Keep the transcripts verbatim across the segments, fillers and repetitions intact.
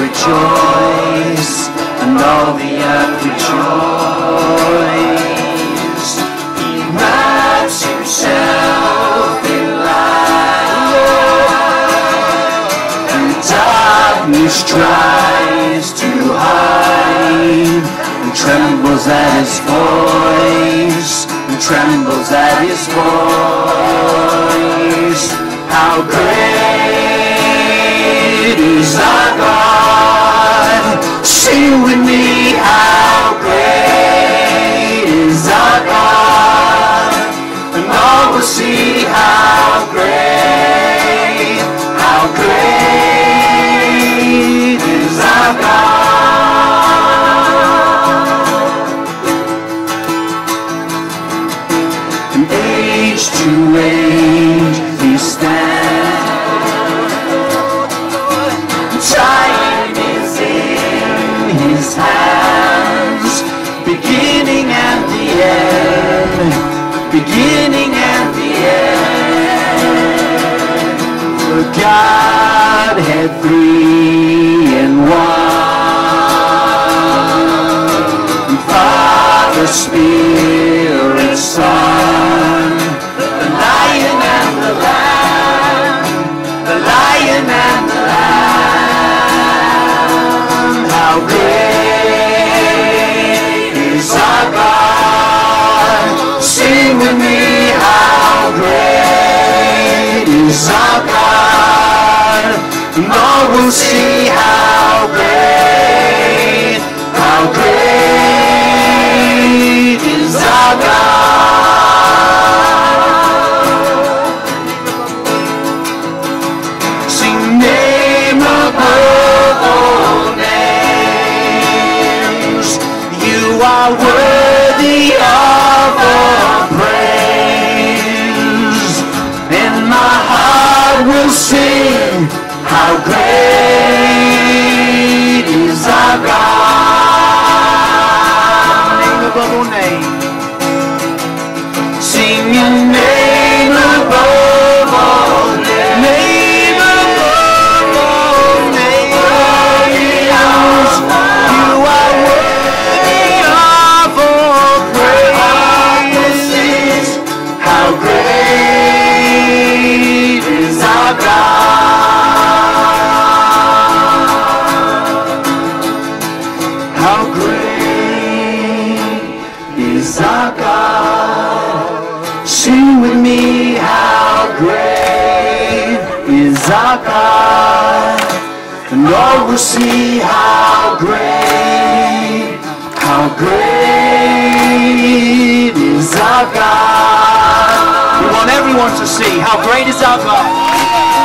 rejoice, and all the earth rejoice. He wraps himself in light, and darkness tries to hide, and trembles at his voice, and trembles at his voice. How great is our God? Sing with me, how great is our God? And all will see how great, how great is our God. From age to age He stands, time is in His hands, beginning at the end, beginning at the end. The Godhead three in one, Father, Spirit, Son, the Lion and the Lamb, the Lion and the Lamb. How great is our God? Sing with me, how great is our God? And all will see how great, how great is our God. Are worthy of all praise, and my heart will sing, how great is our God. Name above all names, sing your name above all names, name above all names. You are worthy of all praise. How great is our God? How great is our God? Sing with me, how great is our God? And all will see how great, how great is our God. We want everyone to see how great is our God.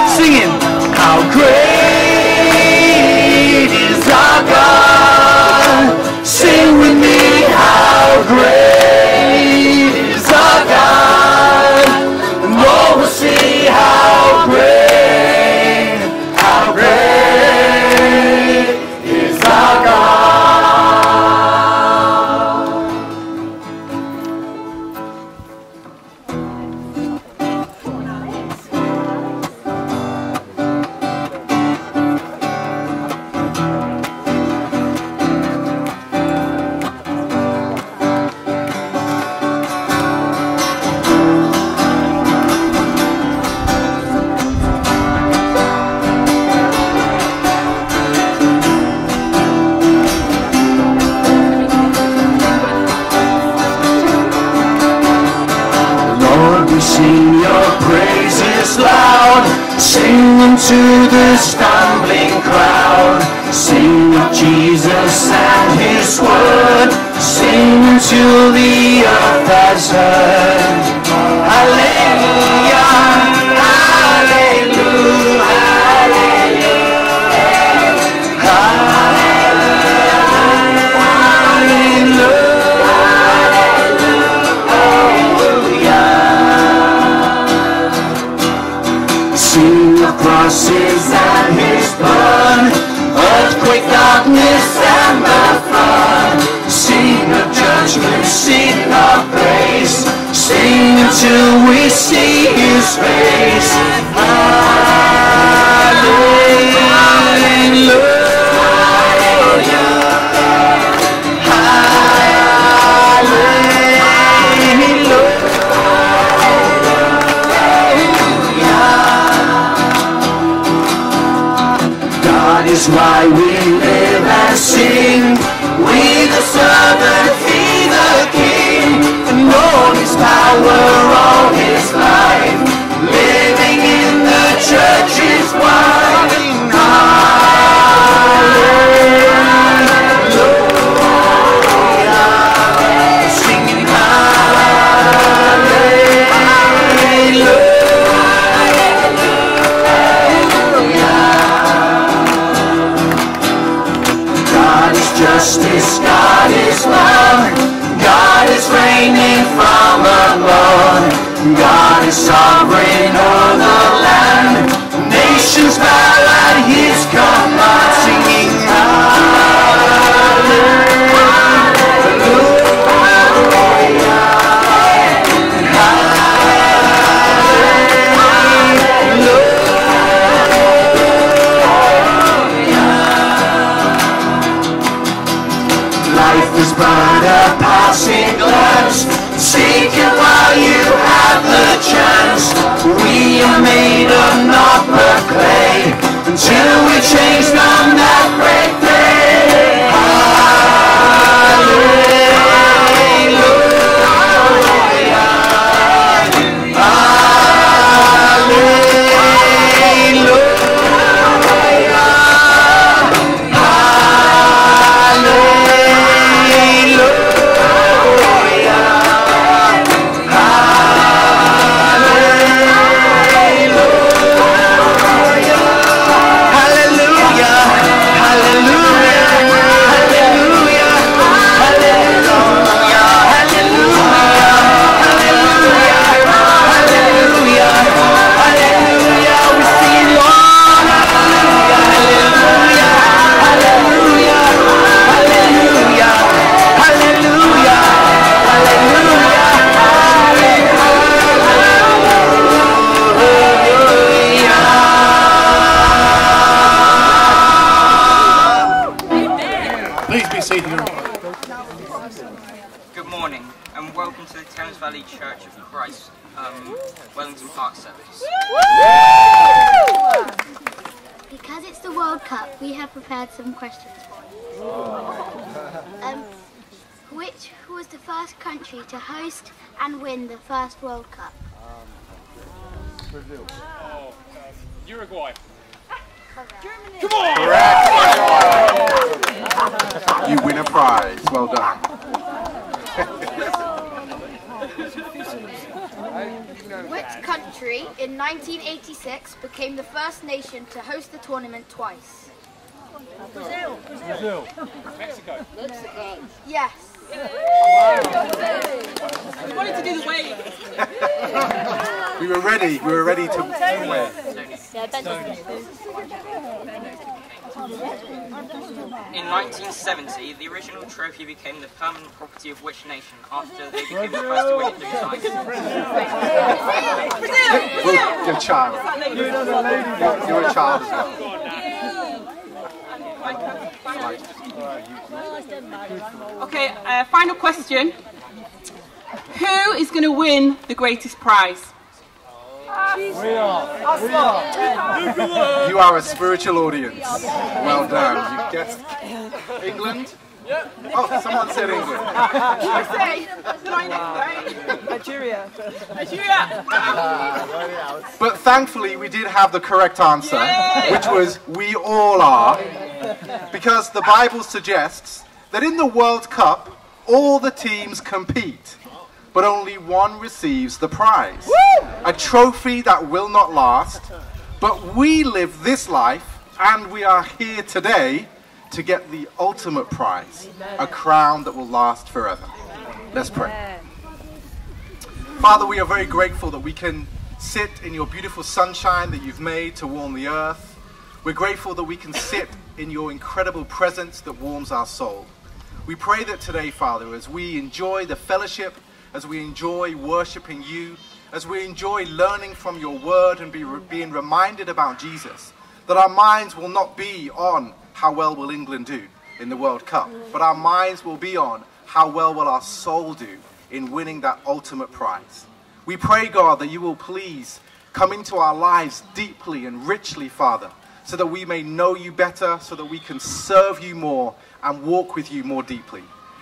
Singing, how great is our God. Sing with me, how great is our God. And all will see how great, how great is our God. Sing unto the stumbling crowd, sing of Jesus and His word, sing until the earth has heard. Hallelujah, hallelujah, hallelujah, hallelujah, hallelujah. Crosses and His burn, earthquake, darkness, and the flood. Sing of judgment, sing of grace, sing until we see His face. Hallelujah. God is sovereign o'er the land. Nations bow at His command, singing Hallelujah. Life is but a passing glance. Seek it while you have the chance. We are made of naught but clay until we change from that great day. Hallelujah. Hallelujah. Hallelujah. Church of Christ, um, Wellington Park service. Because it's the World Cup, we have prepared some questions for you. Um, which was the first country to host and win the first World Cup? Brazil. Oh, Uruguay. Germany. Come on! You win a prize. Well done. Which country in nineteen eighty-six became the first nation to host the tournament twice? Brazil. Brazil. Mexico. Mexico. Yes. We wanted to do the wave. We were ready. We were ready to win. In nineteen seventy, the original trophy became the permanent property of which nation after they became the first to win it three times? Well, you're a child. You're a child. Okay, uh, final question. Who is going to win the greatest prize? We are. We are. You are a spiritual audience. Well done. You guessed England? Yep. Oh, someone said England. U S A. Nigeria. Nigeria. But thankfully, we did have the correct answer, which was we all are, because the Bible suggests that in the World Cup, all the teams compete, but only one receives the prize. Woo! A trophy that will not last, but we live this life, and we are here today to get the ultimate prize, a crown that will last forever. Let's pray. Father, we are very grateful that we can sit in your beautiful sunshine that you've made to warm the earth. We're grateful that we can sit in your incredible presence that warms our soul. We pray that today, Father, as we enjoy the fellowship, as we enjoy worshiping you, as we enjoy learning from your word and be re being reminded about Jesus, that our minds will not be on how well will England do in the World Cup, but our minds will be on how well will our soul do in winning that ultimate prize. We pray, God, that you will please come into our lives deeply and richly, Father, so that we may know you better, so that we can serve you more and walk with you more deeply.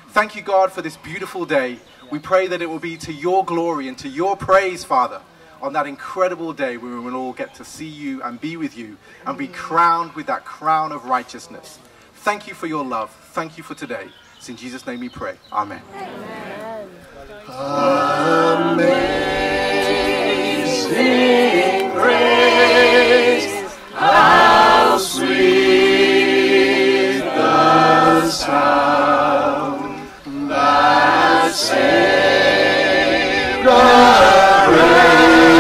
Thank you, God, for this beautiful day. We pray that it will be to your glory and to your praise, Father, on that incredible day where we will all get to see you and be with you and be crowned with that crown of righteousness. Thank you for your love. Thank you for today. It's in Jesus' name we pray. Amen. Amen. Amazing grace, how sweet the sound that saved. Amen.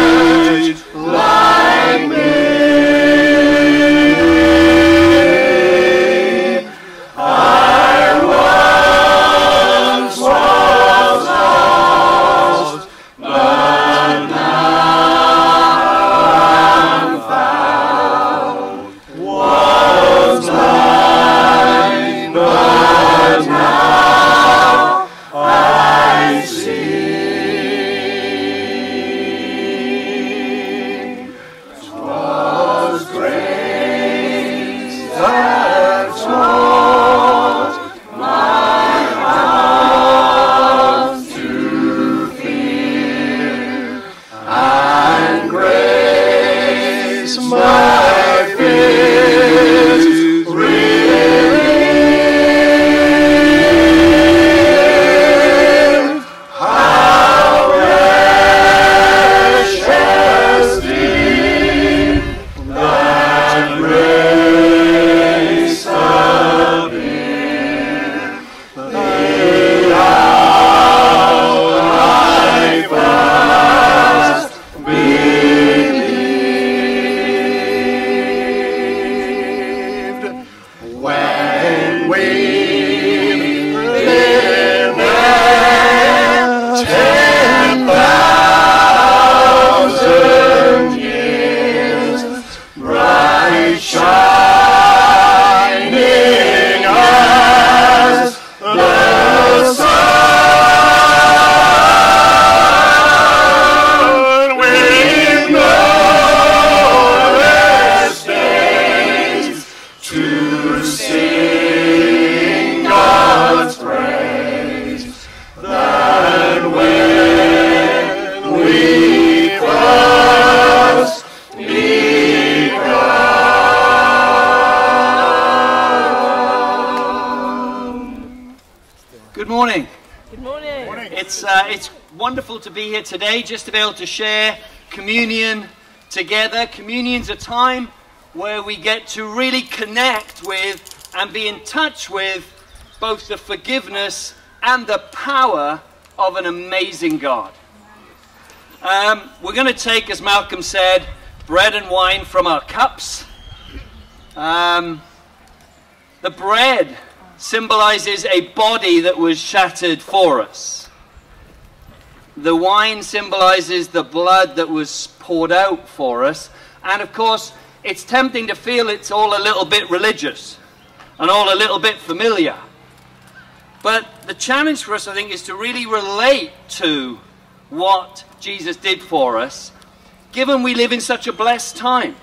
It's, uh, it's wonderful to be here today, just to be able to share communion together. Communion's a time where we get to really connect with and be in touch with both the forgiveness and the power of an amazing God. Um, we're going to take, as Malcolm said, bread and wine from our cups. Um, the bread symbolizes a body that was shattered for us. The wine symbolizes the blood that was poured out for us. And of course, it's tempting to feel it's all a little bit religious and all a little bit familiar. But the challenge for us, I think, is to really relate to what Jesus did for us, given we live in such a blessed time.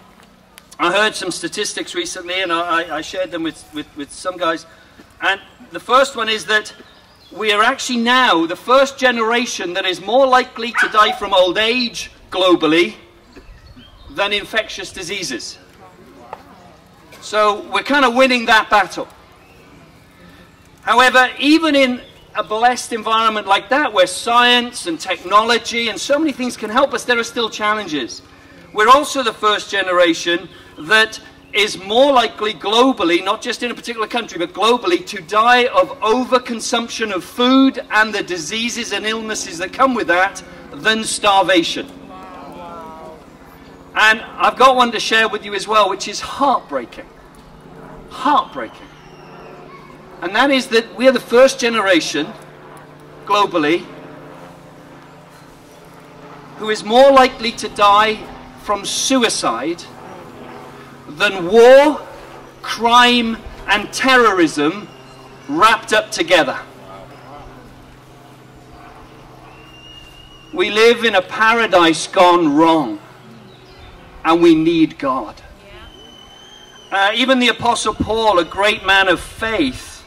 I heard some statistics recently, and I, I shared them with, with, with some guys. And the first one is that we are actually now the first generation that is more likely to die from old age globally than infectious diseases. So we're kind of winning that battle. However, even in a blessed environment like that, where science and technology and so many things can help us, there are still challenges. We're also the first generation that is more likely globally, not just in a particular country, but globally, to die of overconsumption of food and the diseases and illnesses that come with that than starvation. And I've got one to share with you as well, which is heartbreaking. Heartbreaking. And that is that we are the first generation, globally, who is more likely to die from suicide than war, crime, and terrorism wrapped up together. We live in a paradise gone wrong, and we need God. Uh, even the Apostle Paul, a great man of faith,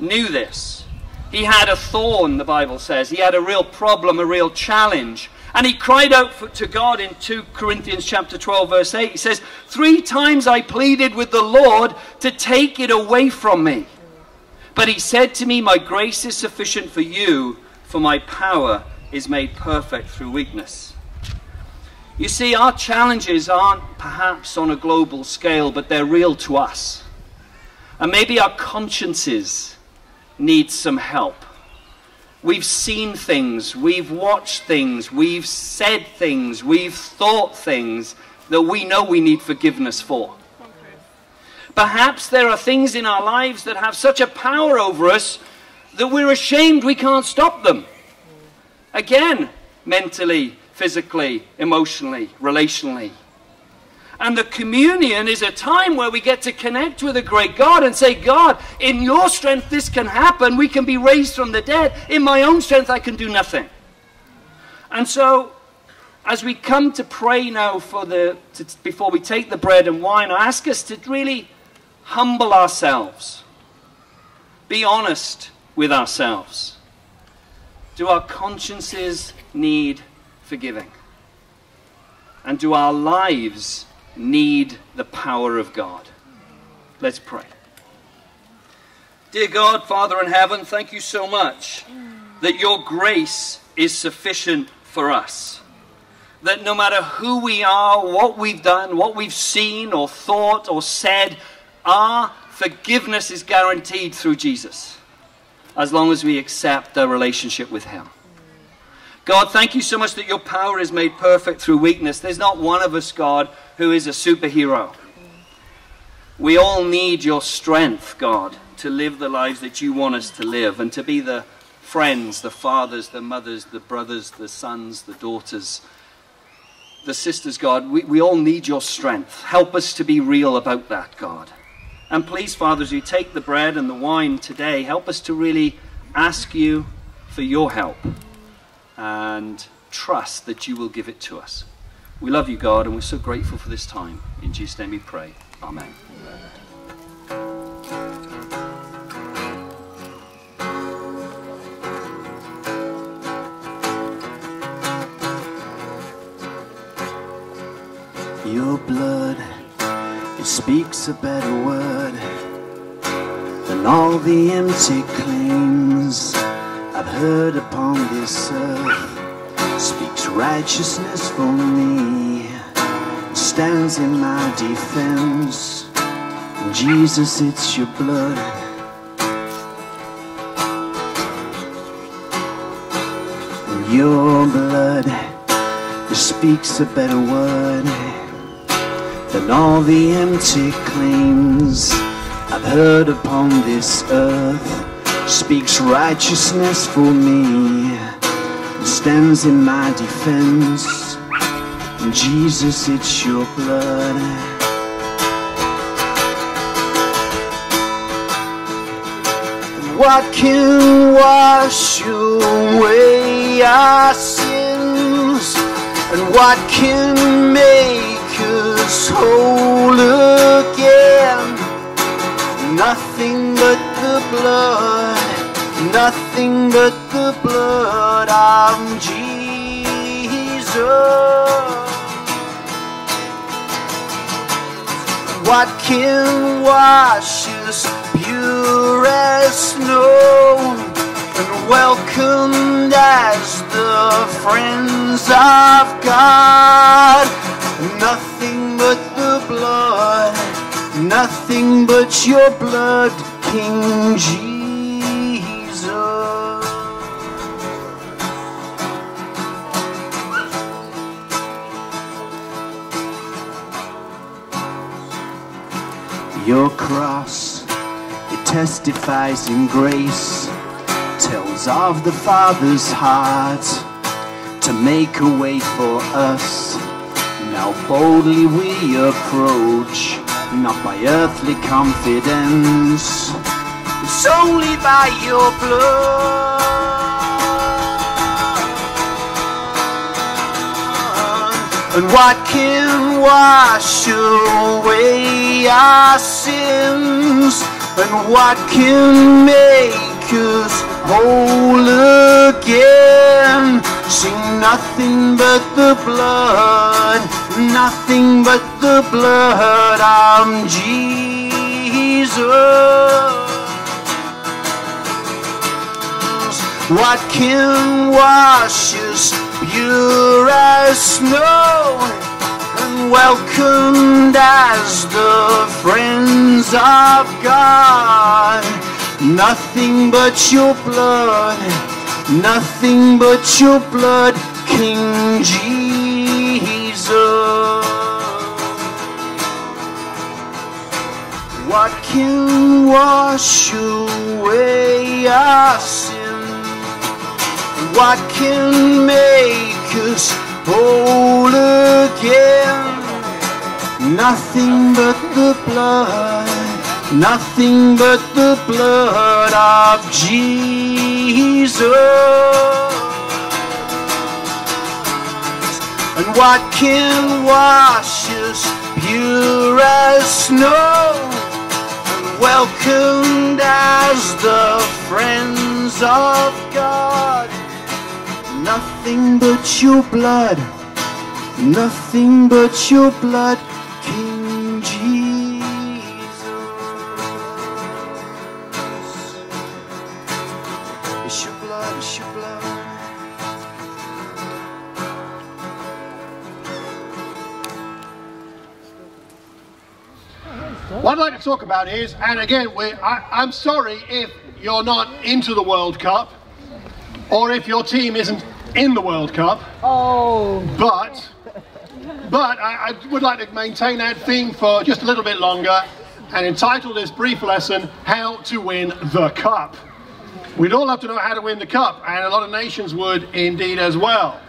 knew this. He had a thorn, the Bible says. He had a real problem, a real challenge. And he cried out for, to God in two Corinthians chapter twelve, verse eight. He says, three times I pleaded with the Lord to take it away from me. But he said to me, my grace is sufficient for you, for my power is made perfect through weakness. You see, our challenges aren't perhaps on a global scale, but they're real to us. And maybe our consciences need some help. We've seen things, we've watched things, we've said things, we've thought things that we know we need forgiveness for. Okay. Perhaps there are things in our lives that have such a power over us that we're ashamed we can't stop them. Again, mentally, physically, emotionally, relationally. And the communion is a time where we get to connect with a great God and say, God, in your strength this can happen. We can be raised from the dead. In my own strength I can do nothing. And so, as we come to pray now for the, to, before we take the bread and wine, I ask us to really humble ourselves. Be honest with ourselves. Do our consciences need forgiving? And do our lives need the power of God? Let's pray. Dear God, Father in heaven, thank you so much that your grace is sufficient for us. That no matter who we are, what we've done, what we've seen or thought or said, our forgiveness is guaranteed through Jesus, as long as we accept the relationship with him. God, thank you so much that your power is made perfect through weakness. There's not one of us, God, who is a superhero. We all need your strength, God, to live the lives that you want us to live and to be the friends, the fathers, the mothers, the brothers, the sons, the daughters, the sisters, God. We, we all need your strength. Help us to be real about that, God. And please, Father, as you take the bread and the wine today, help us to really ask you for your help. And trust that you will give it to us. We love you, God, and we're so grateful for this time. In Jesus' name we pray. Amen. Your blood, it speaks a better word than all the empty claims I've heard. heard upon this earth speaks righteousness for me, stands in my defense. Jesus, it's your blood. Your blood speaks a better word than all the empty claims I've heard upon this earth. Speaks righteousness for me, stands in my defense. Jesus, it's your blood. What can wash away our sins? And what can make us whole again? Nothing but the blood, nothing but the blood of Jesus. What can wash us pure as snow and welcomed as the friends of God? Nothing but the blood, nothing but your blood, King Jesus. Your cross testifies in grace, tells of the Father's heart to make a way for us. Now boldly we approach, not by earthly confidence, it's only by your blood. And what can wash away our sins? And what can make us whole again? Sing nothing but the blood, nothing but the blood of Jesus. What can wash us pure as snow? Welcomed as the friends of God. Nothing but your blood, nothing but your blood, King Jesus. What can wash away our sin? What can make us whole again? Nothing but the blood, nothing but the blood of Jesus. And what can wash us pure as snow, and welcomed as the friends of God? Nothing but your blood, nothing but your blood. What I'd like to talk about is, and again, we're, I, I'm sorry if you're not into the World Cup, or if your team isn't in the World Cup. Oh. But, but I, I would like to maintain that theme for just a little bit longer, and entitle this brief lesson, How to Win the Cup. We'd all love to know how to win the Cup, and a lot of nations would indeed as well.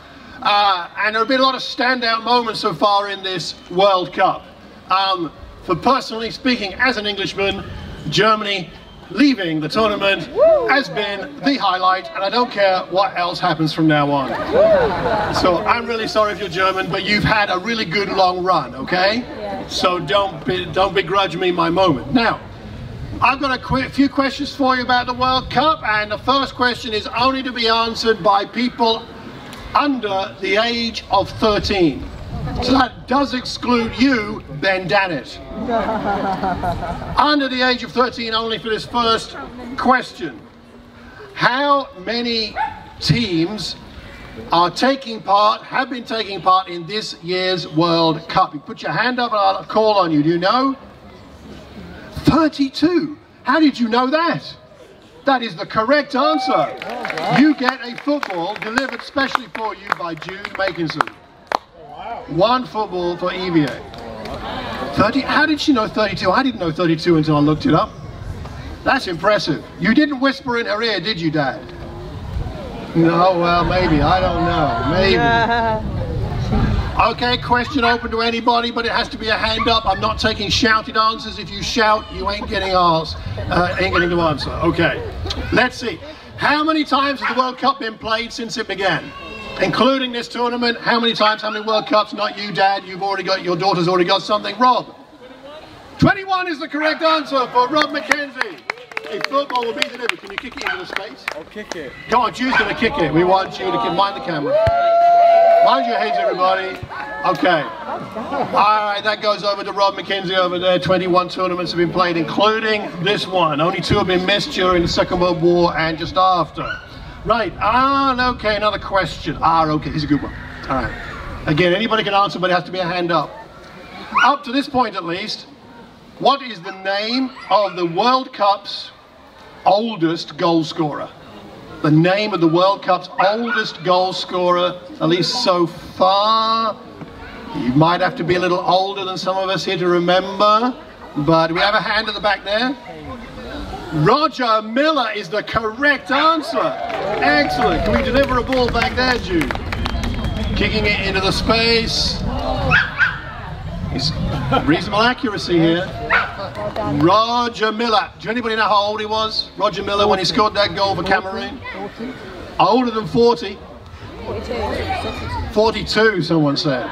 Uh, and there have been a lot of standout moments so far in this World Cup. Um, But personally speaking, as an Englishman, Germany leaving the tournament has been the highlight, and I don't care what else happens from now on. So I'm really sorry if you're German, but you've had a really good long run, okay? So don't be, don't begrudge me my moment. Now, I've got a qu few questions for you about the World Cup, and the first question is only to be answered by people under the age of thirteen. So that does exclude you, Ben Dannet. Under the age of thirteen only for this first question. how many teams are taking part, have been taking part in this year's World Cup? You put your hand up and I'll call on you. Do you know? thirty-two. How did you know that? That is the correct answer. You get a football delivered specially for you by June Makinson. One football for E V A. thirty, how did she know thirty-two? I didn't know thirty-two until I looked it up. That's impressive. You didn't whisper in her ear, did you, Dad? No, well, maybe. I don't know. Maybe. Okay, question open to anybody, but it has to be a hand up. I'm not taking shouted answers. If you shout, you ain't getting asked. Uh, ain't getting the answer. Okay. Let's see. How many times has the World Cup been played since it began? Including this tournament, how many times, how many World Cups? Not you, Dad. You've already got, your daughter's already got something. Rob? twenty-one is the correct answer for Rob McKenzie. If football will be delivered, can you kick it into the space? I'll kick it. Go on, Jude's going to kick it. We want you to keep, mind the camera. Mind your heads, everybody. Okay. All right, that goes over to Rob McKenzie over there. twenty-one tournaments have been played, including this one. Only two have been missed during the Second World War and just after. Right, ah, okay, another question. Ah, okay, here's a good one. All right. Again, anybody can answer, but it has to be a hand up. Up to this point, at least, what is the name of the World Cup's oldest goal scorer? The name of the World Cup's oldest goal scorer, at least so far. You might have to be a little older than some of us here to remember, but we have a hand at the back there. Roger Miller is the correct answer. Excellent. Can we deliver a ball back there, Jude? Kicking it into the space. It's reasonable accuracy here. Roger Miller. Do anybody know how old he was? Roger Miller, when he scored that goal for Cameroon? Older than forty. forty-two, someone said.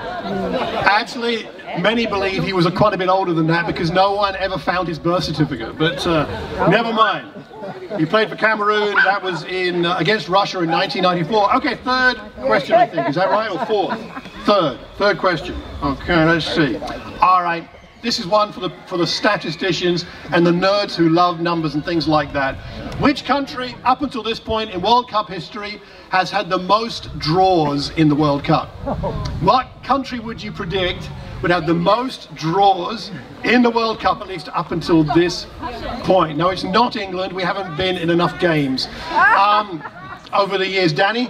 Actually, many believe he was a quite a bit older than that because no one ever found his birth certificate, but uh, never mind. He played for Cameroon. That was in uh, against Russia in nineteen ninety-four. Okay, third question, I think. Is that right? Or fourth? Third. Third question. Okay, let's see. All right. This is one for the, for the statisticians and the nerds who love numbers and things like that. Which country, up until this point in World Cup history, has had the most draws in the World Cup? What country would you predict would have the most draws in the World Cup, at least up until this point? No, it's not England. We haven't been in enough games um, over the years. Danny?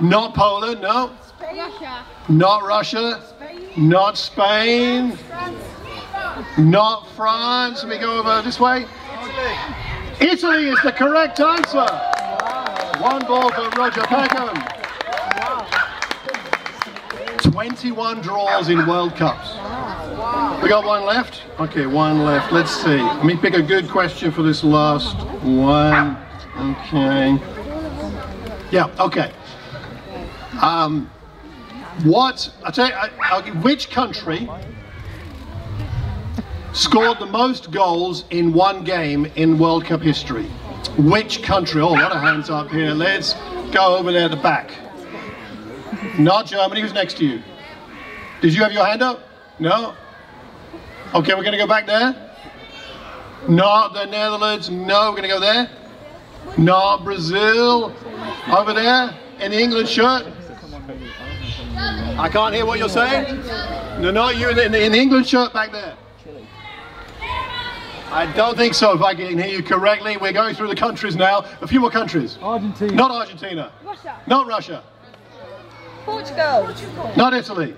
Not Poland, no. Russia. Not Russia. Spain. Not Spain. France. Not France. Let me go over this way. Italy. Italy is the correct answer. Wow. One ball for Roger Packham. Wow. twenty-one draws in World Cups. Wow. We got one left? Okay, one left. Let's see. Let me pick a good question for this last one. Okay. Yeah, okay. Um, what, I'll tell you, I, I'll give, which country scored the most goals in one game in World Cup history? Which country? Oh, a lot of hands up here. Let's go over there at the back. Not Germany. Who's next to you? Did you have your hand up? No? Okay, we're going to go back there. Not the Netherlands. No, we're going to go there. Not Brazil. Over there. In the England shirt. I can't hear what you're saying. No, no, you in the, in the England shirt back there. I don't think so, if I can hear you correctly. We're going through the countries now. A few more countries. Argentina. Not Argentina. Russia. Not Russia. Portugal. Portugal. Not Italy.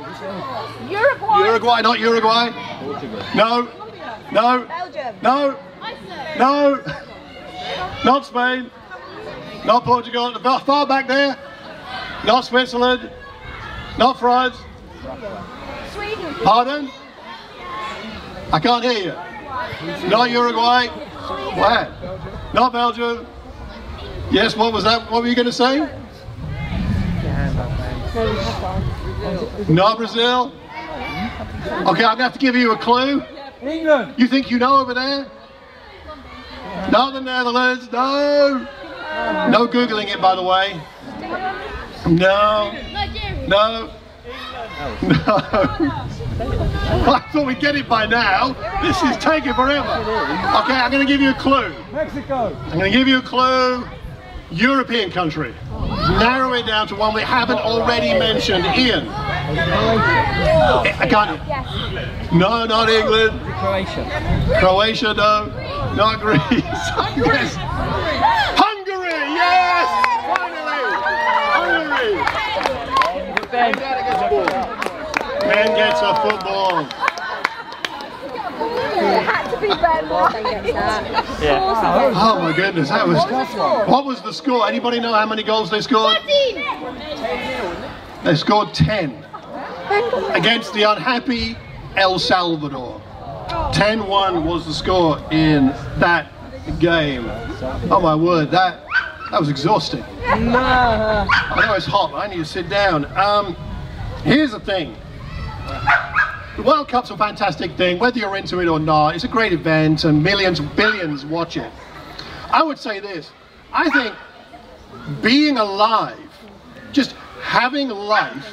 Portugal. Uruguay. Uruguay, not Uruguay. Portugal. No. Colombia. No. Belgium. No. Iceland. No. Not Spain. Not Portugal. Far back there. Not Switzerland. Not France. Sweden. Pardon? I can't hear you. Not Uruguay. Where? Not Belgium. Yes, what was that? What were you going to say? Not Brazil. Okay, I'm going to have to give you a clue. England. You think you know over there? Not the Netherlands. No. No Googling it, by the way. No. No. No. I thought we'd get it by now. This is taking forever. Okay, I'm going to give you a clue. Mexico. I'm going to give you a clue. European country. Narrow it down to one we haven't already mentioned. Ian. I can't. No, not England. Croatia. Croatia, no. Not Greece. Yes. Hungary, yes! Finally! Hungary! Ben gets a football. Ben gets a football. It had to be Ben. Yeah. Oh my goodness, that was. What was, what was the score? Anybody know how many goals they scored? Fourteen. They scored ten against the unhappy El Salvador. ten one was the score in that game. Oh my word, that that was exhausting. Nah. I know it's hot, but I need to sit down. Um, here's the thing. The World Cup's a fantastic thing, whether you're into it or not. It's a great event and millions, billions watch it. I would say this, I think being alive, just having life,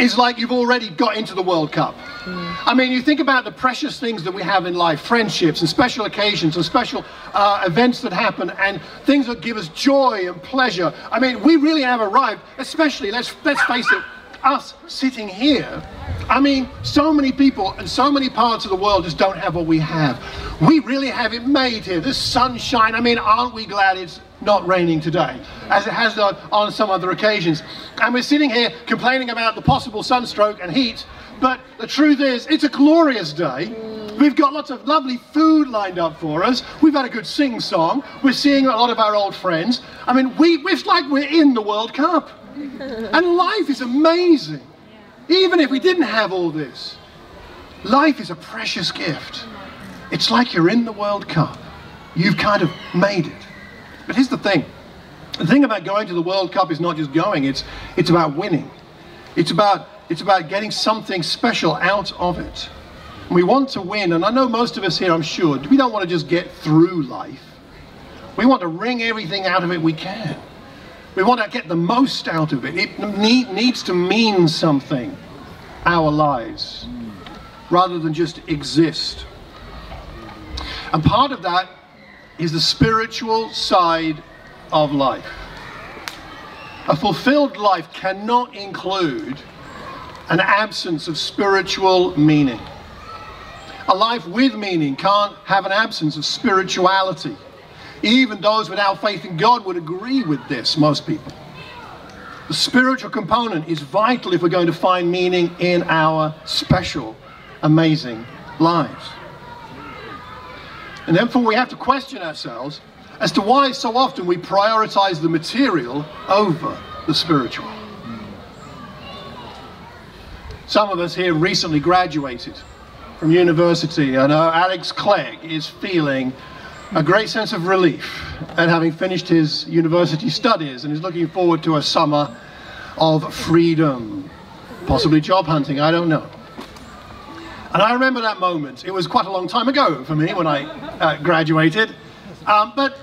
is like you've already got into the World Cup. I mean, you think about the precious things that we have in life, friendships and special occasions and special uh, events that happen and things that give us joy and pleasure. I mean, we really have arrived, especially, let's, let's face it, us sitting here. I mean, so many people and so many parts of the world just don't have what we have. We really have it made here. This sunshine, I mean, aren't we glad it's not raining today, as it has done on some other occasions. And we're sitting here complaining about the possible sunstroke and heat, but the truth is, it's a glorious day. We've got lots of lovely food lined up for us. We've had a good sing-song. We're seeing a lot of our old friends. I mean, we, it's like we're in the World Cup. And life is amazing. Even if we didn't have all this, life is a precious gift. It's like you're in the World Cup. You've kind of made it. But here's the thing. The thing about going to the World Cup is not just going, it's, it's about winning. It's about, it's about getting something special out of it. And we want to win, and I know most of us here, I'm sure, we don't want to just get through life. We want to wring everything out of it we can. We want to get the most out of it. It need, needs to mean something, our lives, rather than just exist. And part of that is the spiritual side of life. A fulfilled life cannot include an absence of spiritual meaning. A life with meaning can't have an absence of spirituality. Even those without faith in God would agree with this, most people. The spiritual component is vital if we're going to find meaning in our special, amazing lives. And therefore we have to question ourselves as to why so often we prioritize the material over the spiritual. Some of us here recently graduated from university, and uh, Alex Clegg is feeling a great sense of relief at having finished his university studies and is looking forward to a summer of freedom, possibly job hunting, I don't know. And I remember that moment. It was quite a long time ago for me when I uh, graduated, um, but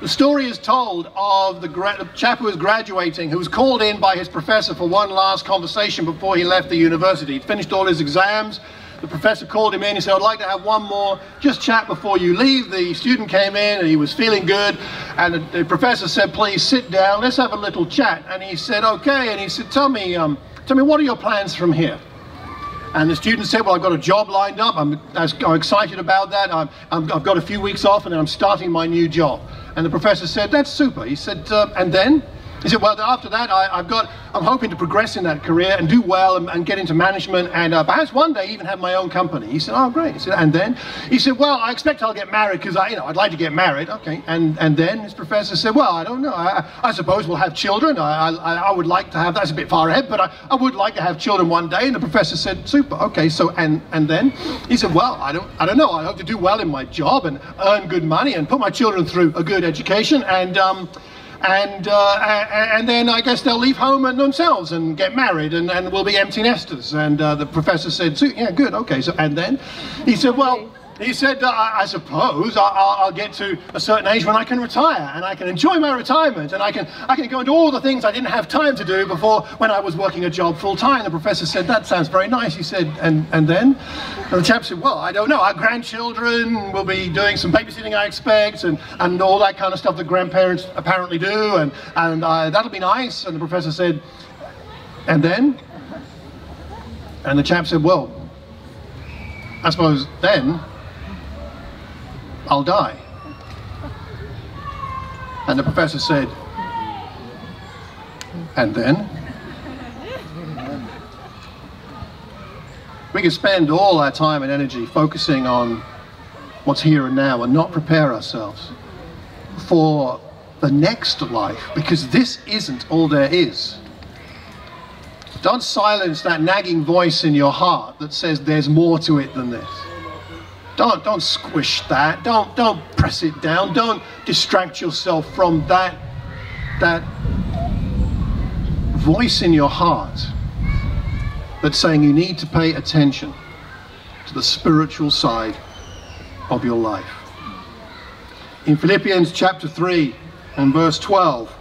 the story is told of the, the chap who was graduating, who was called in by his professor for one last conversation before he left the university. He'd finished all his exams. The professor called him in and said, I'd like to have one more just chat before you leave. The student came in and he was feeling good. And the, the professor said, please sit down, let's have a little chat. And he said, okay. And he said, tell me, um, tell me, what are your plans from here? And the student said, well, I've got a job lined up. I'm, I'm excited about that. I'm, I'm, I've got a few weeks off and then I'm starting my new job. And the professor said, that's super. He said, uh, and then? He said, well, after that, I, I've got, I'm hoping to progress in that career and do well and, and get into management and uh, perhaps one day even have my own company. He said, oh, great. He said, and then? He said, well, I expect I'll get married because I, you know, I'd like to get married. Okay, and, and then his professor said, well, I don't know. I, I suppose we'll have children. I, I, I would like to have, that's a bit far ahead, but I, I would like to have children one day. And the professor said, super. Okay, so, and, and then? He said, well, I don't, I don't know. I hope to do well in my job and earn good money and put my children through a good education and, um, And, uh, and then I guess they'll leave home and themselves and get married and, and we'll be empty nesters. And uh, the professor said, yeah, good, okay, so and then? He said, well, He said, I, I suppose I, I'll get to a certain age when I can retire and I can enjoy my retirement and I can, I can go into all the things I didn't have time to do before when I was working a job full time. The professor said, that sounds very nice. He said, and, and then? And the chap said, well, I don't know. Our grandchildren will be doing some babysitting, I expect, and, and all that kind of stuff that grandparents apparently do, and, and uh, that'll be nice. And the professor said, and then? And the chap said, well, I suppose then I'll die. And the professor said, and then? We can spend all our time and energy focusing on what's here and now and not prepare ourselves for the next life, because this isn't all there is. Don't silence that nagging voice in your heart that says there's more to it than this. Don't, don't squish that. Don't, don't press it down. Don't distract yourself from that, that voice in your heart that's saying you need to pay attention to the spiritual side of your life. In Philippians chapter three and verse twelve,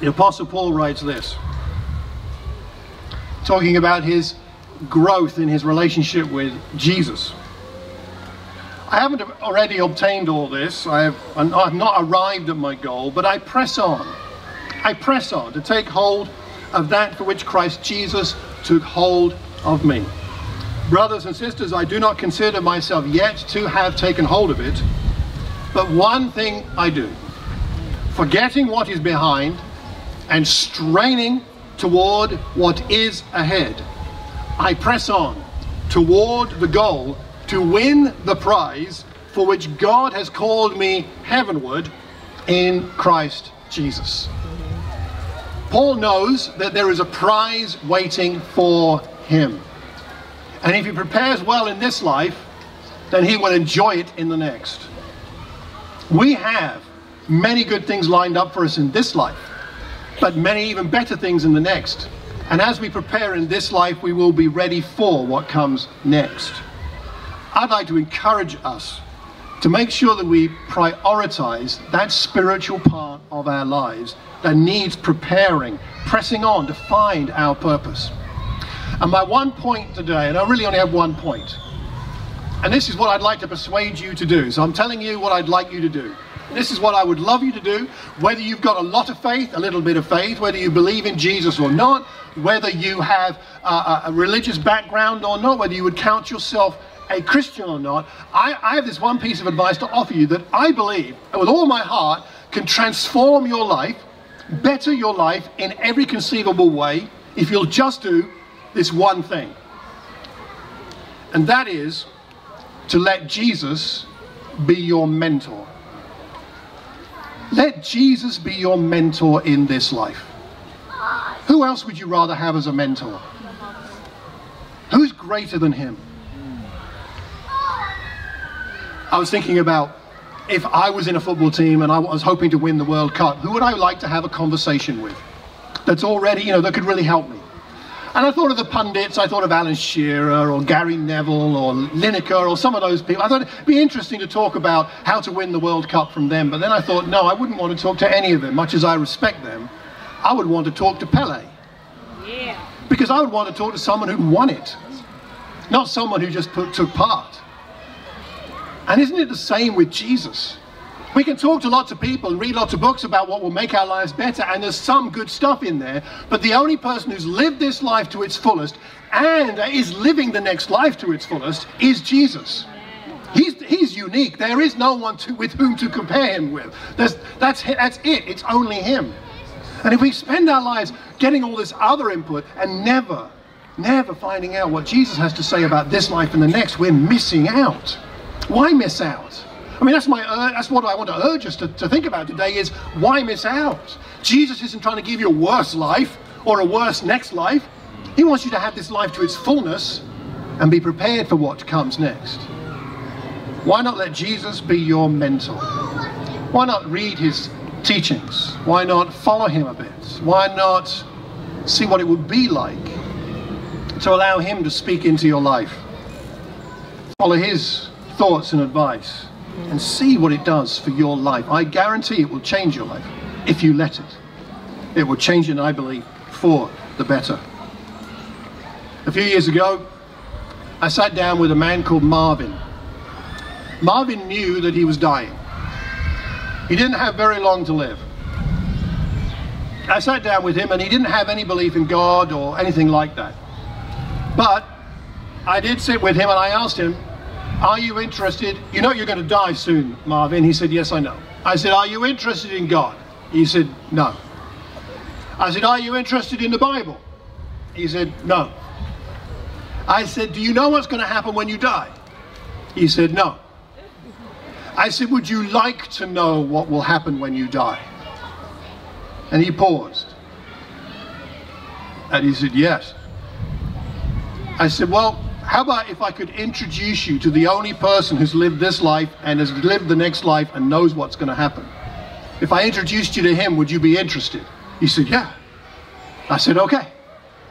the Apostle Paul writes this, talking about his growth in his relationship with Jesus. I haven't already obtained all this. I have, I have not arrived at my goal, but I press on. I press on to take hold of that for which Christ Jesus took hold of me. Brothers and sisters, I do not consider myself yet to have taken hold of it, but one thing I do, forgetting what is behind and straining toward what is ahead, I press on toward the goal to win the prize for which God has called me heavenward in Christ Jesus. Paul knows that there is a prize waiting for him. And if he prepares well in this life, then he will enjoy it in the next. We have many good things lined up for us in this life, but many even better things in the next. And as we prepare in this life, we will be ready for what comes next. I'd like to encourage us to make sure that we prioritize that spiritual part of our lives that needs preparing, pressing on to find our purpose. And my one point today, and I really only have one point, and this is what I'd like to persuade you to do. So I'm telling you what I'd like you to do. This is what I would love you to do, whether you've got a lot of faith, a little bit of faith, whether you believe in Jesus or not, whether you have a, a religious background or not, whether you would count yourself a Christian or not. I, I have this one piece of advice to offer you that I believe, with all my heart, can transform your life, better your life in every conceivable way, if you'll just do this one thing. And that is to let Jesus be your mentor. Let Jesus be your mentor in this life. Who else would you rather have as a mentor? Who's greater than him? I was thinking about if I was in a football team and I was hoping to win the World Cup, who would I like to have a conversation with that's already, you know, that could really help me? And I thought of the pundits. I thought of Alan Shearer or Gary Neville or Lineker or some of those people. I thought it'd be interesting to talk about how to win the World Cup from them. But then I thought, no, I wouldn't want to talk to any of them. Much as I respect them, I would want to talk to Pele. Yeah. Because I would want to talk to someone who won it, not someone who just put, took part. And isn't it the same with Jesus? We can talk to lots of people and read lots of books about what will make our lives better, and there's some good stuff in there, but the only person who's lived this life to its fullest and is living the next life to its fullest is Jesus. He's, he's unique. There is no one to, with whom to compare him with. That's, that's, that's it. It's only him. And if we spend our lives getting all this other input and never, never finding out what Jesus has to say about this life and the next, we're missing out. Why miss out? I mean, that's, my, uh, that's what I want to urge us to, to think about today is, why miss out? Jesus isn't trying to give you a worse life or a worse next life. He wants you to have this life to its fullness and be prepared for what comes next. Why not let Jesus be your mentor? Why not read his teachings? Why not follow him a bit? Why not see what it would be like to allow him to speak into your life? Follow his thoughts and advice and see what it does for your life. I guarantee it will change your life if you let it. It will change it, I believe, for the better. A few years ago, I sat down with a man called Marvin. Marvin knew that he was dying. He didn't have very long to live. I sat down with him and he didn't have any belief in God or anything like that. But I did sit with him and I asked him, "Are you interested? You know you're going to die soon, Marvin." He said, "Yes, I know." I said, "Are you interested in God?" He said, "No." I said, "Are you interested in the Bible?" He said, "No." I said, "Do you know what's going to happen when you die?" He said, "No." I said, "Would you like to know what will happen when you die?" And he paused. And he said, "Yes." I said, "Well, how about if I could introduce you to the only person who's lived this life and has lived the next life and knows what's going to happen? If I introduced you to him, would you be interested?" He said, "Yeah." I said, "Okay.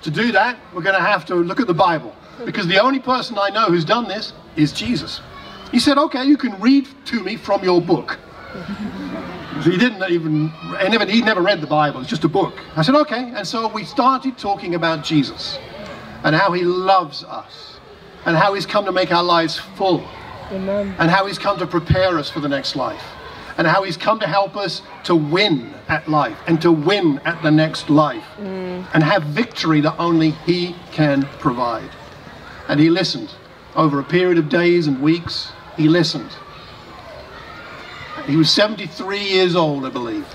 To do that, we're going to have to look at the Bible, because the only person I know who's done this is Jesus." He said, "Okay, you can read to me from your book." He didn't even, he never, he never read the Bible, it's just a book. I said, "Okay." And so we started talking about Jesus and how he loves us, and how he's come to make our lives full. Amen. And how he's come to prepare us for the next life. And how he's come to help us to win at life and to win at the next life. Mm. And have victory that only he can provide. And he listened. Over a period of days and weeks, he listened. He was seventy-three years old, I believe.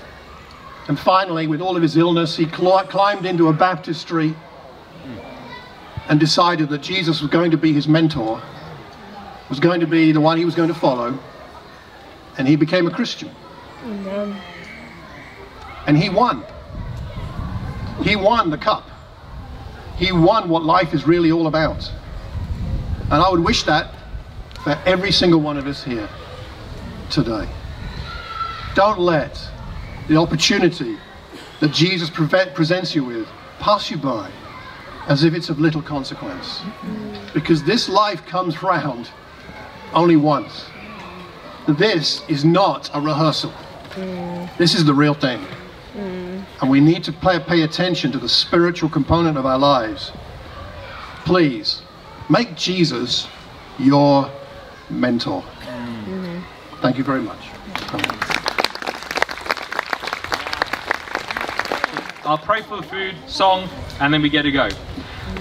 And finally, with all of his illness, he climbed into a baptistry and decided that Jesus was going to be his mentor, was going to be the one he was going to follow, and he became a Christian. Amen. And he won. He won the cup. He won what life is really all about. And I would wish that for every single one of us here today. Don't let the opportunity that Jesus presents you with pass you by as if it's of little consequence, because this life comes round only once. This is not a rehearsal. Mm. This is the real thing. Mm. And we need to pay, pay attention to the spiritual component of our lives. Please make Jesus your mentor. Mm. Thank you very much. I'll pray for the food, song, and then we get to go.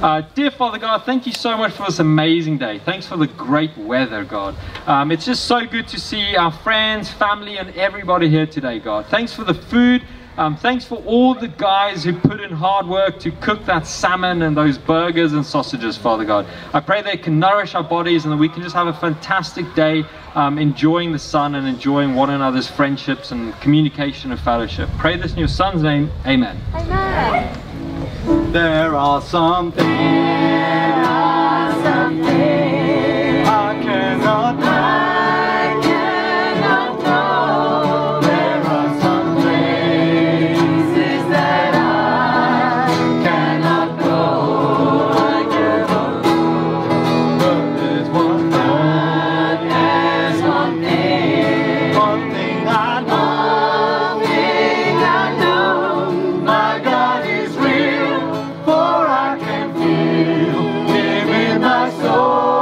Uh, dear Father God, thank you so much for this amazing day. Thanks for the great weather, God. Um, it's just so good to see our friends, family, and everybody here today, God. Thanks for the food. Um, thanks for all the guys who put in hard work to cook that salmon and those burgers and sausages, Father God. I pray they can nourish our bodies and that we can just have a fantastic day, um, enjoying the sun and enjoying one another's friendships and communication and fellowship. Pray this in your Son's name. Amen. Amen. There are some things, there are some things I cannot know. Oh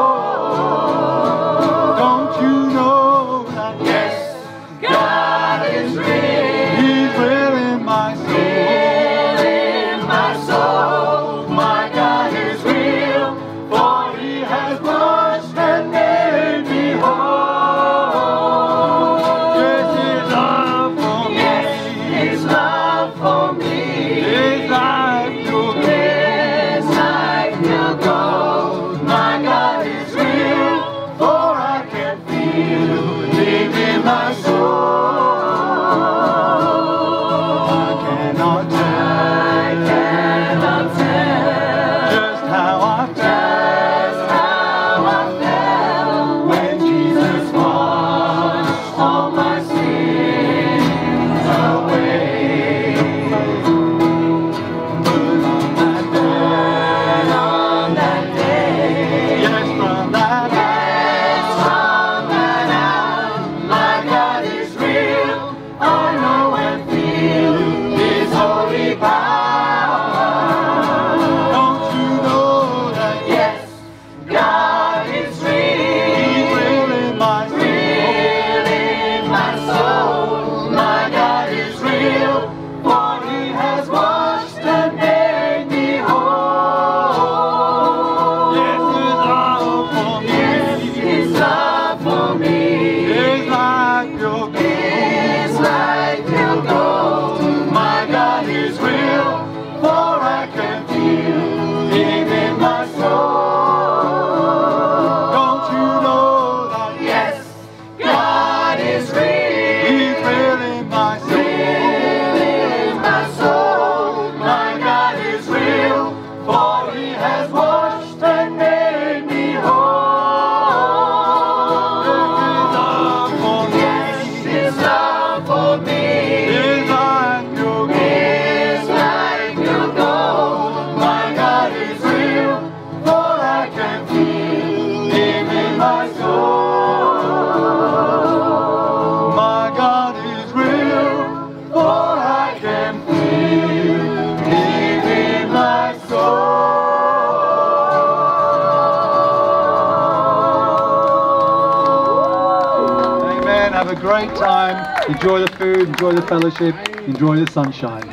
Enjoy the food, enjoy the fellowship, enjoy the sunshine.